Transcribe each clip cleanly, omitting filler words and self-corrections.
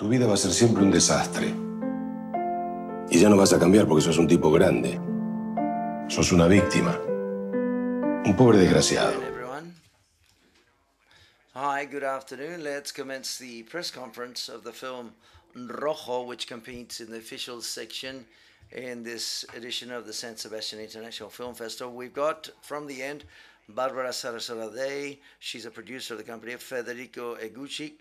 tu vida va a ser siempre un desastre. Y ya no vas a cambiar porque sos un tipo grande. Sos una víctima. Un pobre desgraciado. Hi, good afternoon. Let's commence the press conference of the film Rojo, which competes in the officials section in this edition of the San Sebastian International Film Festival. We've got, from the end, Barbara Sarasoladei. She's a producer of the company. Federico Eguchi,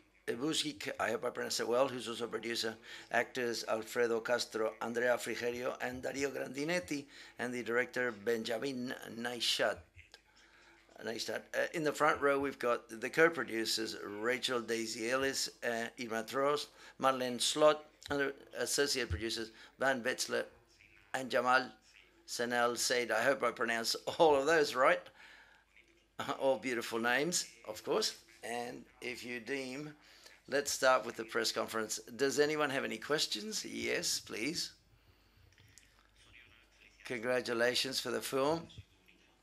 I hope I pronounced it well, who's also a producer. Actors Alfredo Castro, Andrea Frigerio, and Dario Grandinetti, and the director Benjamin Naishtat. In the front row, we've got the co-producers, Rachel Daisy Ellis, Irma Trost, Marlene Slot, and the associate producers, Van Betzler and Jamal Senel Said. I hope I pronounced all of those right. All beautiful names, of course. And if you deem, let's start with the press conference. Does anyone have any questions? Yes, please. Congratulations for the film.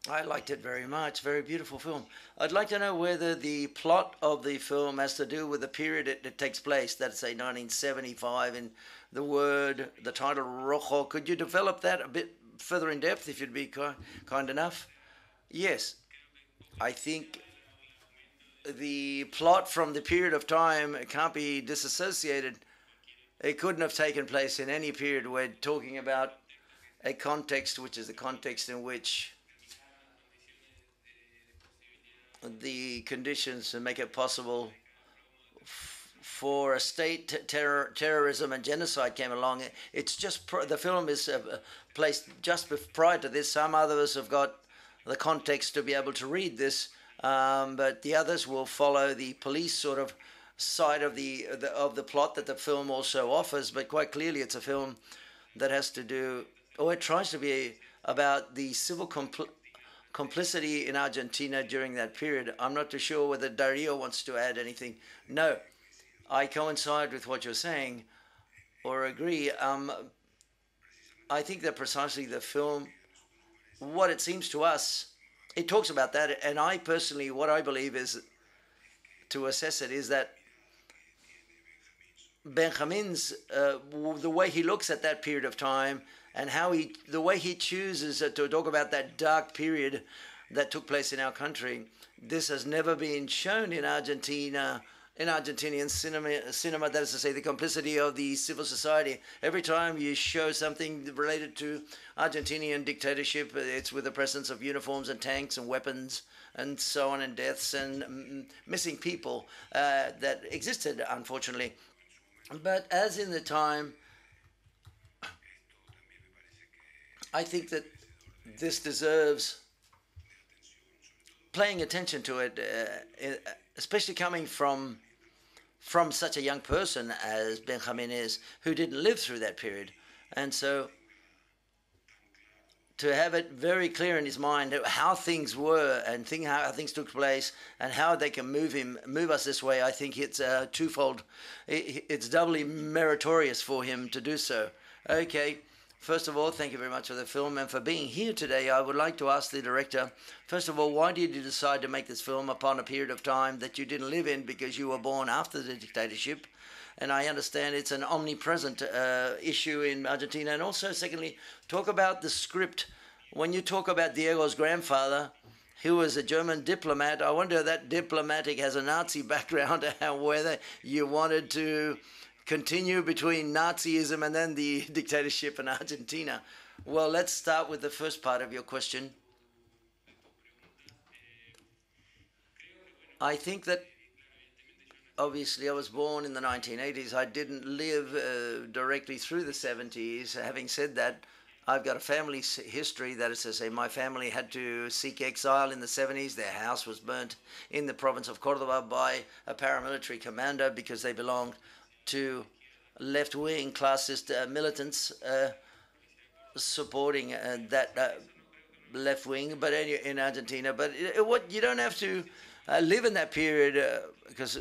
I liked it very much. Very beautiful film. I'd like to know whether the plot of the film has to do with the period it takes place. That's, say, 1975, and the title Rojo. Could you develop that a bit further in depth, if you'd be kind enough? Yes. I think the plot from the period of time can't be disassociated. It couldn't have taken place in any period. We're talking about a context, which is the context in which the conditions to make it possible for a state terrorism and genocide came along. It's just the film is placed just prior to this. Some of us have got the context to be able to read this, but the others will follow the police sort of side of the plot that the film also offers. But quite clearly, it's a film that has to do, or it tries to be, about the civil complicity in Argentina during that period. I'm not too sure whether Dario wants to add anything. No, I coincide with what you're saying or agree. I think that precisely the film, what it seems to us, it talks about that. And I personally, what I believe is, to assess it, is that Benjamin's, the way he looks at that period of time and how the way he chooses to talk about that dark period that took place in our country, this has never been shown in Argentina, in Argentinian cinema, that is to say, the complicity of the civil society. Every time you show something related to Argentinian dictatorship, it's with the presence of uniforms and tanks and weapons and so on, and deaths and missing people that existed, unfortunately. But as in the time, I think that this deserves paying attention to it, especially coming from such a young person as Benjamin is, who didn't live through that period. And so to have it very clear in his mind how things were and how things took place and how they can move us this way, I think it's twofold. It's doubly meritorious for him to do so. Okay. First of all, thank you very much for the film and for being here today. I would like to ask the director, first of all, why did you decide to make this film upon a period of time that you didn't live in, because you were born after the dictatorship? And I understand it's an omnipresent issue in Argentina. And also, secondly, talk about the script. When you talk about Diego's grandfather, who was a German diplomat, I wonder if that diplomatic has a Nazi background and whether you wanted to continue between Nazism and then the dictatorship in Argentina. Well, let's start with the first part of your question. I think that, obviously, I was born in the 1980s. I didn't live directly through the 70s. Having said that, I've got a family history. That is to say, my family had to seek exile in the 70s. Their house was burnt in the province of Cordoba by a paramilitary commando because they belonged to left-wing classist militants supporting that left wing, but in Argentina. But what you don't have to live in that period because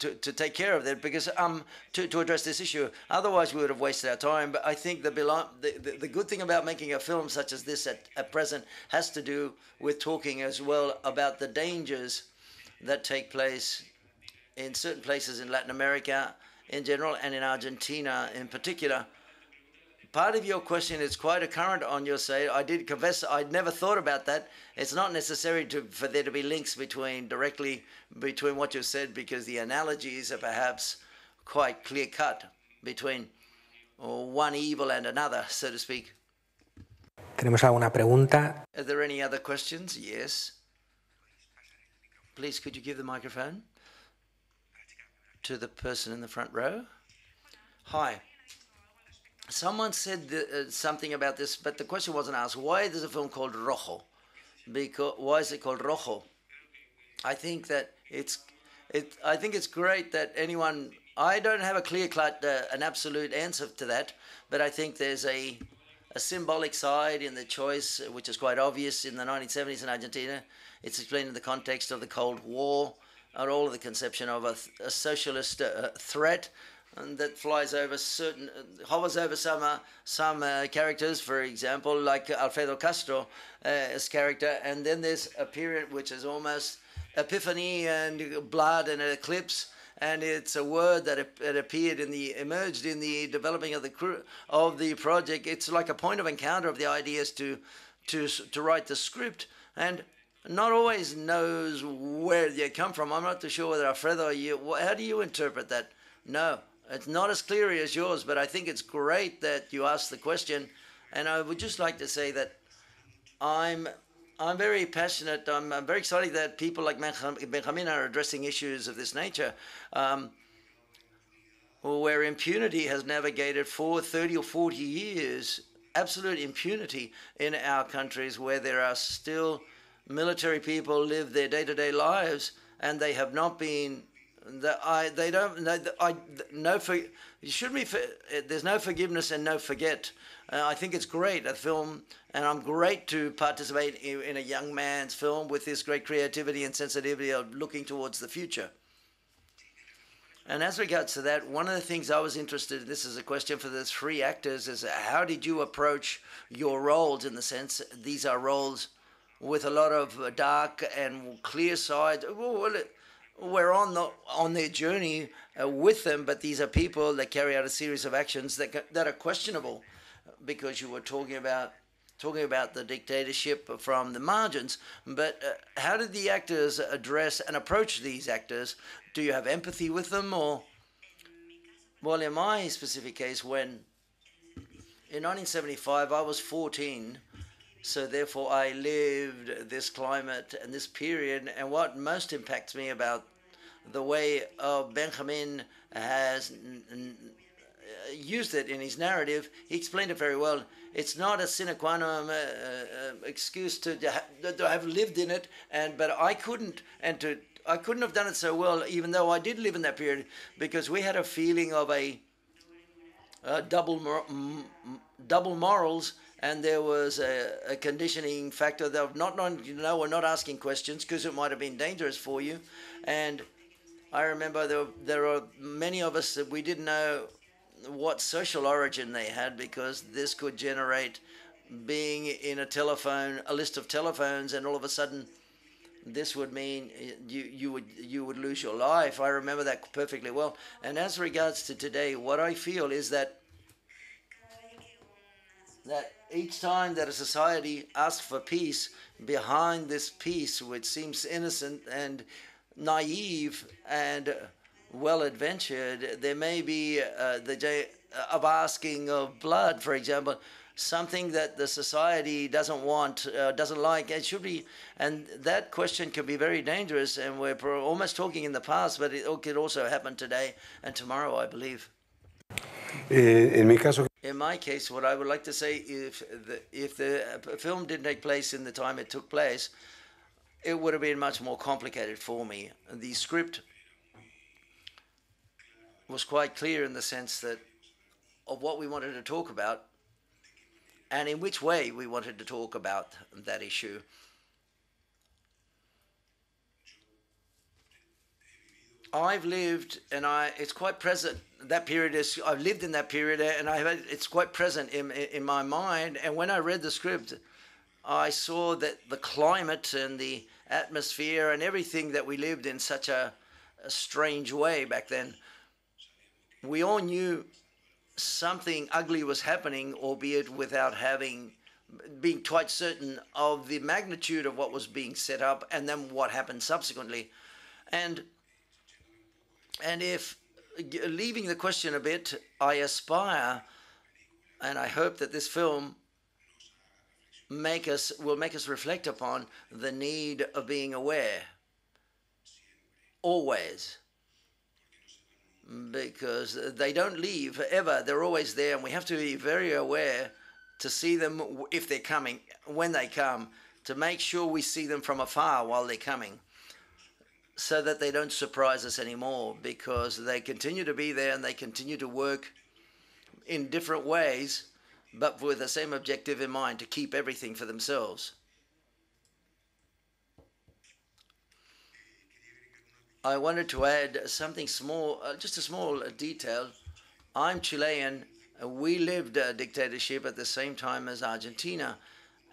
to take care of that, because to address this issue. Otherwise, we would have wasted our time. But I think the good thing about making a film such as this at present has to do with talking as well about the dangers that take place in certain places in Latin America in general and in Argentina in particular. Part of your question is quite occurrent on your side. I did confess I'd never thought about that. It's not necessary for there to be links directly between what you said, because the analogies are perhaps quite clear-cut between one evil and another, so to speak. ¿Tenemos alguna pregunta? Are there any other questions? Yes. Please, could you give the microphone to the person in the front row? Hi. Someone said something about this, but the question wasn't asked. Why is a film called Rojo? Why is it called Rojo? I think that it's great that anyone. I don't have a clear-cut, an absolute answer to that, but I think there's a symbolic side in the choice, which is quite obvious in the 1970s in Argentina. It's explained in the context of the Cold War, and all of the conception of a socialist threat, and that flies over certain, hovers over some characters, for example, like Alfredo Castro's character, and then there's a period which is almost epiphany and blood and an eclipse, and it's a word that emerged in the developing of the project. It's like a point of encounter of the ideas to write the script, and not always knows where they come from. I'm not too sure whether Alfredo, how do you interpret that? No, it's not as clear as yours, but I think it's great that you asked the question. And I would just like to say that I'm very passionate. I'm very excited that people like Benjamin are addressing issues of this nature, where impunity has navigated for 30 or 40 years, absolute impunity in our countries, where there are still military people live their day-to-day lives, and they have not been. There's no forgiveness and no forget. I think it's great a film, and I'm great to participate in a young man's film with this great creativity and sensitivity of looking towards the future. And as regards to that, one of the things I was interested in, this is a question for the three actors, is how did you approach your roles, in the sense these are roles with a lot of dark and clear sides. We're on their journey with them, but these are people that carry out a series of actions that are questionable, because you were talking about the dictatorship from the margins. But how did the actors address and approach these actors? Do you have empathy with them, or? Well, in my specific case, when in 1975 I was 14. So therefore I lived this climate and this period, and what most impacts me about the way Benjamin has used it in his narrative, he explained it very well. It's not a sine qua non excuse to have lived in it, but I couldn't have done it so well, even though I did live in that period, because we had a feeling of a double morals. And there was a conditioning factor of not asking questions, because it might have been dangerous for you. And I remember there are many of us that we didn't know what social origin they had, because this could generate being in a list of telephones, and all of a sudden this would mean you would lose your life. I remember that perfectly well. And as regards to today, what I feel is that each time that a society asks for peace, behind this peace, which seems innocent and naive and well-adventured, there may be the day of asking of blood, for example, something that the society doesn't want, doesn't like, and should be. And that question can be very dangerous, and we're almost talking in the past, but it could also happen today and tomorrow, I believe. In my case, what I would like to say, if the film didn't take place in the time it took place, it would have been much more complicated for me. The script was quite clear in the sense that of what we wanted to talk about and in which way we wanted to talk about that issue. I've lived, and it's quite present. That period is, I've lived in that period, and it's quite present in my mind. And when I read the script, I saw that the climate and the atmosphere and everything that we lived in such a strange way back then. we all knew something ugly was happening, albeit without being quite certain of the magnitude of what was being set up and then what happened subsequently. And if, leaving the question a bit, I aspire and I hope that this film will make us reflect upon the need of being aware always, because they don't leave ever. They're always there, and we have to be very aware to see them if they're coming, when they come, to make sure we see them from afar while they're coming, so that they don't surprise us anymore, because they continue to be there and they continue to work in different ways, but with the same objective in mind, to keep everything for themselves. I wanted to add something small, just a small detail. I'm Chilean. We lived a dictatorship at the same time as Argentina.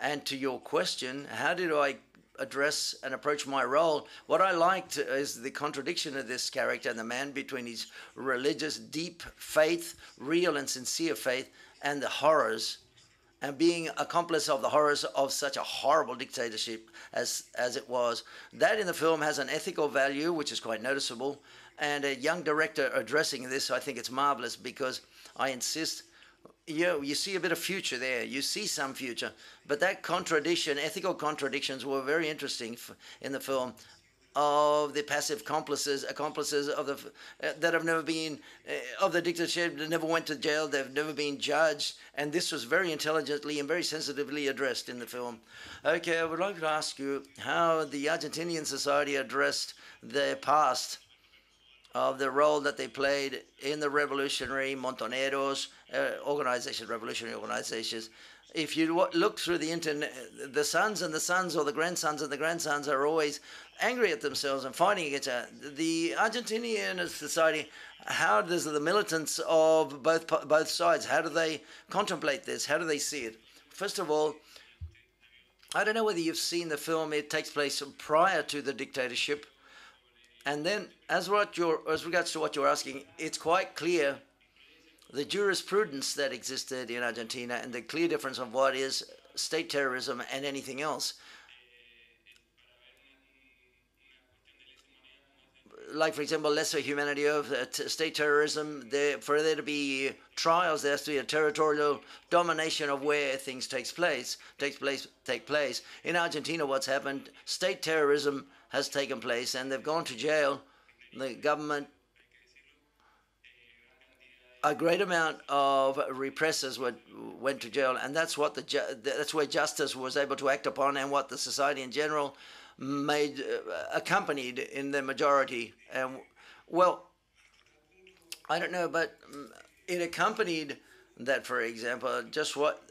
And to your question, how did I address and approach my role? What I liked is the contradiction of this character and the man between his religious, deep faith, real and sincere faith, and the horrors, and being accomplice of the horrors of such a horrible dictatorship as it was. That in the film has an ethical value, which is quite noticeable, and a young director addressing this, I think it's marvelous, because I insist, you see a bit of future there, you see some future, but that contradiction, ethical contradictions were very interesting in the film, of the passive accomplices of the that have never been of the dictatorship, that never went to jail, they've never been judged, and this was very intelligently and very sensitively addressed in the film. Okay, I would like to ask you how the Argentinian society addressed their past, of the role that they played in the revolutionary Montoneros revolutionary organizations. If you look through the internet, the sons and the sons, or the grandsons and the grandsons, are always angry at themselves and fighting against the Argentinian society. How does the militants of both sides, how do they contemplate this? How do they see it? First of all, I don't know whether you've seen the film. It takes place prior to the dictatorship, and then as regards to what you're asking, it's quite clear the jurisprudence that existed in Argentina and the clear difference of what is state terrorism and anything else. Like, for example, lesser humanity of state terrorism, for there to be trials, there has to be a territorial domination of where things take place. In Argentina, what's happened, state terrorism has taken place, and they've gone to jail. The government, a great amount of repressors went to jail, and that's what that's where justice was able to act upon, and what the society in general accompanied in the majority. And well, I don't know, but it accompanied that. For example, just what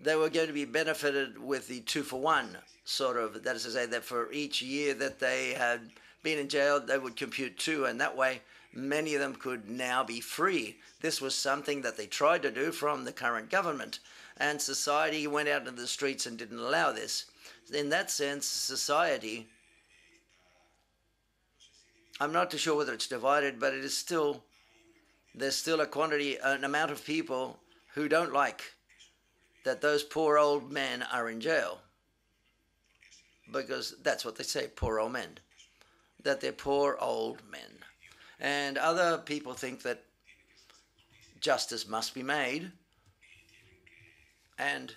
they were going to be benefited with, the 2-for-1 sort of, that is to say that for each year that they had been in jail, they would compute 2, and that way many of them could now be free. This was something that they tried to do from the current government, and society went out into the streets and didn't allow this. In that sense, society, I'm not too sure whether it's divided, but it is still, there's still an amount of people who don't like that those poor old men are in jail, because that's what they say, poor old men, that they're poor old men. And other people think that justice must be made and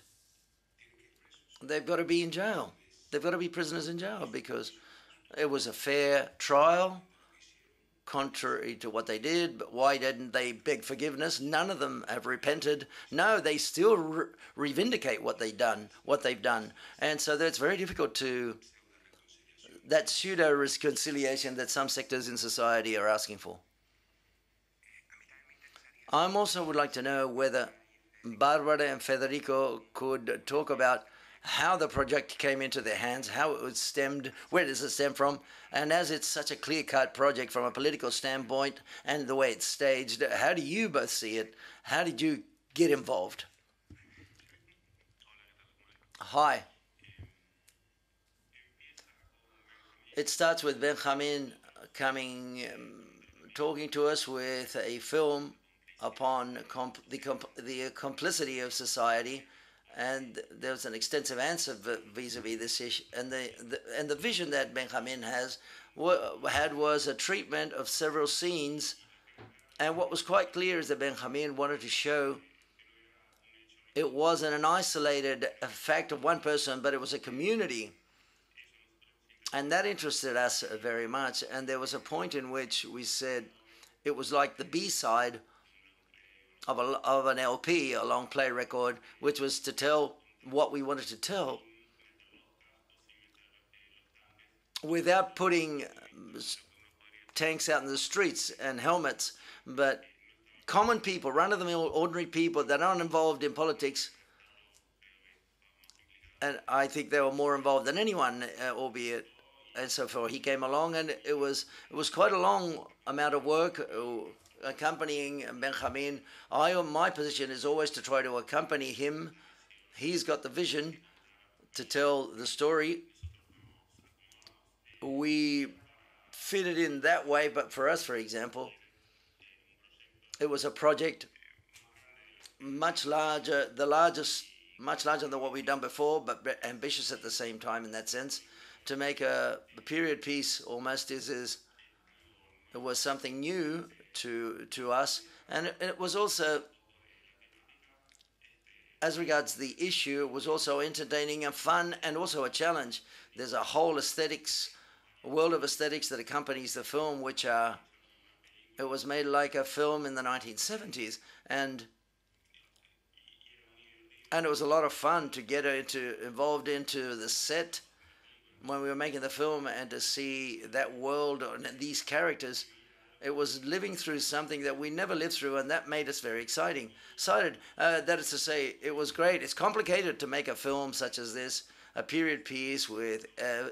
they've got to be in jail. They've got to be prisoners in jail because it was a fair trial, contrary to what they did. But why didn't they beg forgiveness? None of them have repented. No, they still revindicate what they've done. And so that's very difficult to... that pseudo-reconciliation that some sectors in society are asking for. I also would like to know whether Barbara and Federico could talk about how the project came into their hands, how it was stemmed, where does it stem from, and as it's such a clear-cut project from a political standpoint and the way it's staged, how do you both see it? How did you get involved? Hi. It starts with Benjamin coming talking to us with a film upon the complicity of society, and there was an extensive answer vis-a-vis this issue. And the vision that Benjamin had was a treatment of several scenes, and what was quite clear is that Benjamin wanted to show it wasn't an isolated effect of one person, but it was a community. And that interested us very much. And there was a point in which we said it was like the B-side of an LP, a long play record, which was to tell what we wanted to tell without putting tanks out in the streets and helmets, but common people, run-of-the-mill, ordinary people that aren't involved in politics. And I think they were more involved than anyone, albeit, and so forth. He came along, and it was quite a long amount of work accompanying Benjamin. My position is always to try to accompany him. He's got the vision to tell the story. We fit it in that way, but for us, for example, it was a project much larger, much larger than what we'd done before, but ambitious at the same time in that sense. To make a period piece almost it was something new to us. And it was also, as regards the issue, it was also entertaining and fun and also a challenge. There's a whole aesthetics, a world of aesthetics that accompanies the film, which are, it was made like a film in the 1970s, and it was a lot of fun to get involved into the set when we were making the film and to see that world and these characters. It was living through something that we never lived through, and that made us very excited. That is to say, it was great. It's complicated to make a film such as this, a period piece with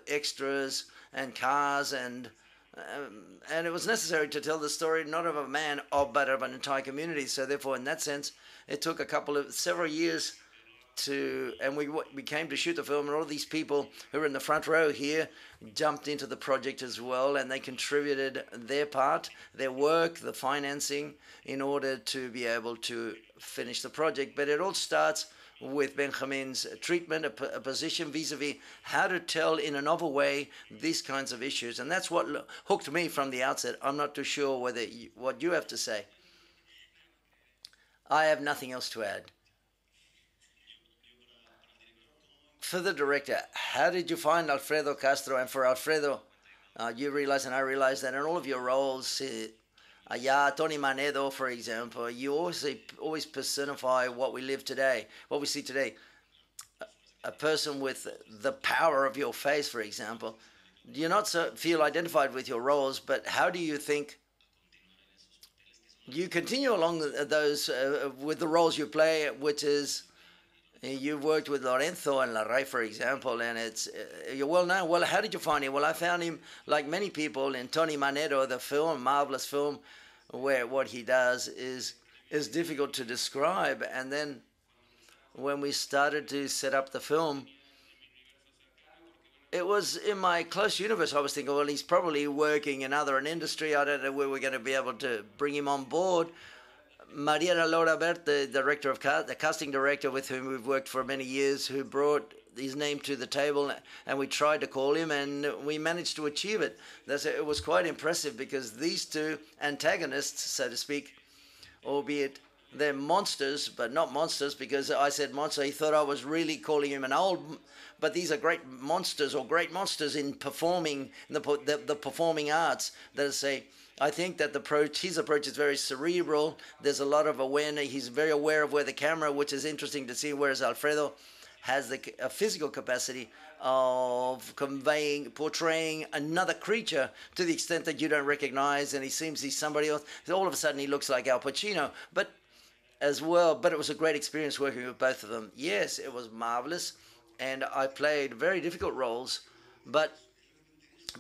extras and cars, and it was necessary to tell the story not of a man, but of an entire community. So therefore, in that sense, it took several years and we came to shoot the film, and all of these people who were in the front row here jumped into the project as well, and they contributed their part, their work, the financing, in order to be able to finish the project. But it all starts with Benjamin's treatment, a position vis-a-vis how to tell in a novel way these kinds of issues, and that's what hooked me from the outset. I'm not too sure what you have to say. I have nothing else to add. For the director, how did you find Alfredo Castro? And for Alfredo, you realize and I realize that in all of your roles, Tony Manero, for example, you always personify what we live today, what we see today. A person with the power of your face, for example. Do you not feel identified with your roles, but how do you think you continue along those with the roles you play, which is... You've worked with Lorenzo and Larray, for example, and it's you're well known. Well, how did you find him? Well, I found him, like many people, in Tony Manero, the film, marvelous film, where what he does is difficult to describe. And then when we started to set up the film, it was in my close universe. I was thinking, well, he's probably working in an industry. I don't know where we're going to be able to bring him on board. Maria Laura Bert, the casting director with whom we've worked for many years, who brought his name to the table, and we tried to call him, and we managed to achieve it. It was quite impressive because these two antagonists, so to speak, albeit they're monsters, but not monsters, because I said monster, he thought I was really calling him an old, but these are great monsters in performing, the performing arts, that is, say, I think that his approach is very cerebral. There's a lot of awareness. He's very aware of where the camera, which is interesting to see, whereas Alfredo has a physical capacity of portraying another creature to the extent that you don't recognize, and he seems he's somebody else. All of a sudden, he looks like Al Pacino, but it was a great experience working with both of them. Yes, it was marvelous, and I played very difficult roles, but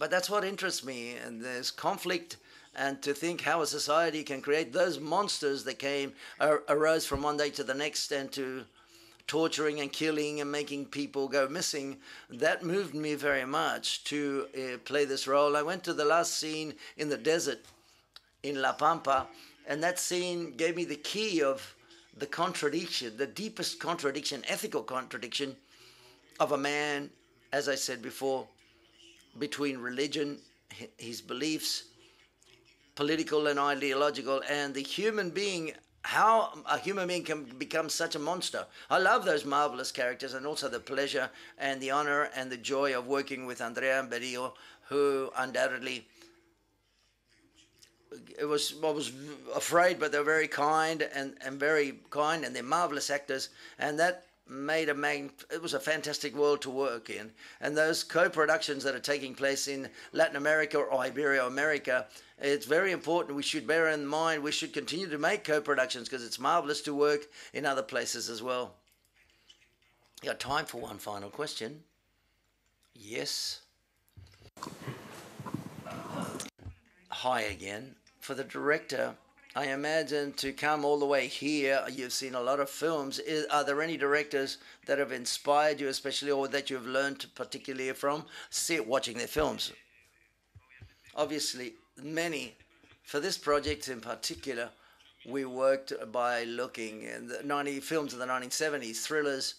that's what interests me, and there's conflict, and to think how a society can create those monsters that arose from one day to the next, and to torturing and killing and making people go missing. That moved me very much to play this role. I went to the last scene in the desert in La Pampa, and that scene gave me the key of the contradiction, the deepest contradiction, ethical contradiction of a man, as I said before, between religion, his beliefs, political and ideological, and the human being, how a human being can become such a monster. I love those marvelous characters, and also the pleasure and the honor and the joy of working with Andrea Frigerio, who undoubtedly, I was afraid, but they're very kind and they're marvelous actors, and that made a it was a fantastic world to work in. And those co-productions that are taking place in Latin America or Iberoamerica, it's very important. We should bear in mind, we should continue to make co-productions because it's marvelous to work in other places as well. You got time for one final question? Yes. Hi again. For the director, I imagine to come all the way here, you've seen a lot of films. Are there any directors that have inspired you especially, or that you've learned particularly from watching their films? Obviously, many. For this project in particular, we worked by looking at the films of the 1970s, thrillers,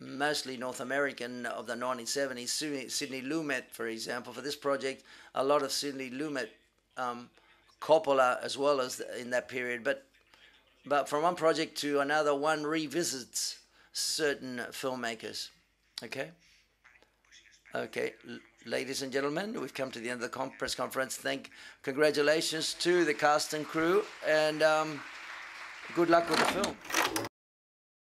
mostly North American, of the 1970s. Sidney Lumet, for example, for this project, a lot of Sidney Lumet, Coppola as well, as in that period. But from one project to another, one revisits certain filmmakers. Okay? Okay, ladies and gentlemen, we've come to the end of the press conference. Congratulations to the cast and crew, and good luck with the film.